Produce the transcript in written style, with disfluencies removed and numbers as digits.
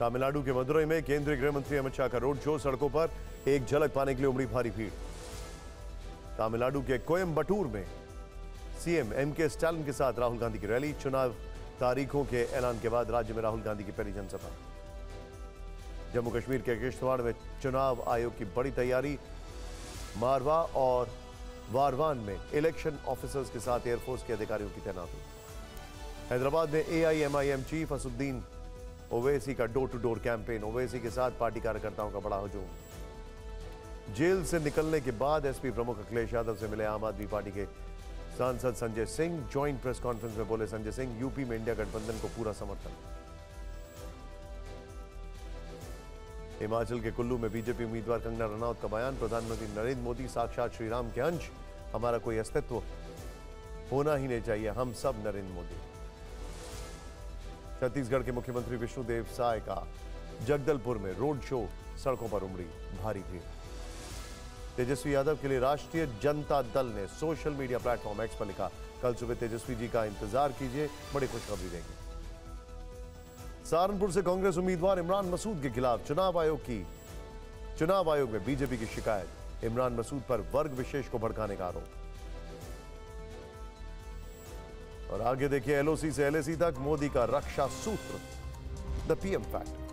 तमिलनाडु के मदुरई में केंद्रीय गृह मंत्री अमित शाह का रोड शो, सड़कों पर एक झलक पाने के लिए उमड़ी भारी भीड़। तमिलनाडु के कोयम्बटूर में सीएम एमके स्टालिन के साथ राहुल गांधी की रैली। चुनाव तारीखों के ऐलान के बाद राज्य में राहुल गांधी की पहली जनसभा। जम्मू कश्मीर के किश्तवाड़ में चुनाव आयोग की बड़ी तैयारी। मारवा और वारवान में इलेक्शन ऑफिसर्स के साथ एयरफोर्स के अधिकारियों की तैनाती। हैदराबाद में AIMIM चीफ असदुद्दीन ओवैसी का door to door campaign. Owaisi के साथ पार्टी कार्यकर्ताओं का बड़ा हुजूम। जेल से निकलने के बाद एसपी प्रमुख अखिलेश यादव से मिले आम आदमी पार्टी के सांसद Sanjay Singh. Joint press conference में बोले संजय सिंह, यूपी में इंडिया गठबंधन को पूरा समर्थन। हिमाचल के कुल्लू में बीजेपी उम्मीदवार कंगना रनौत का बयान। प्रधानमंत्री नरेंद्र मोदी साक्षात श्रीराम के अंश, हमारा कोई अस्तित्व होना ही नहीं चाहिए, हम सब नरेंद्र मोदी। छत्तीसगढ़ के मुख्यमंत्री विष्णुदेव साय का जगदलपुर में रोड शो, सड़कों पर उमड़ी भारी भीड़। तेजस्वी यादव के लिए राष्ट्रीय जनता दल ने सोशल मीडिया प्लेटफॉर्म एक्स पर लिखा, कल सुबह तेजस्वी जी का इंतजार कीजिए, बड़ी खुशखबरी देंगे। सहारनपुर से कांग्रेस उम्मीदवार इमरान मसूद के खिलाफ चुनाव आयोग में बीजेपी की शिकायत। इमरान मसूद पर वर्ग विशेष को भड़काने का आरोप। और आगे देखिए, LOC से LAC तक मोदी का रक्षा सूत्र, द PM फैक्टर।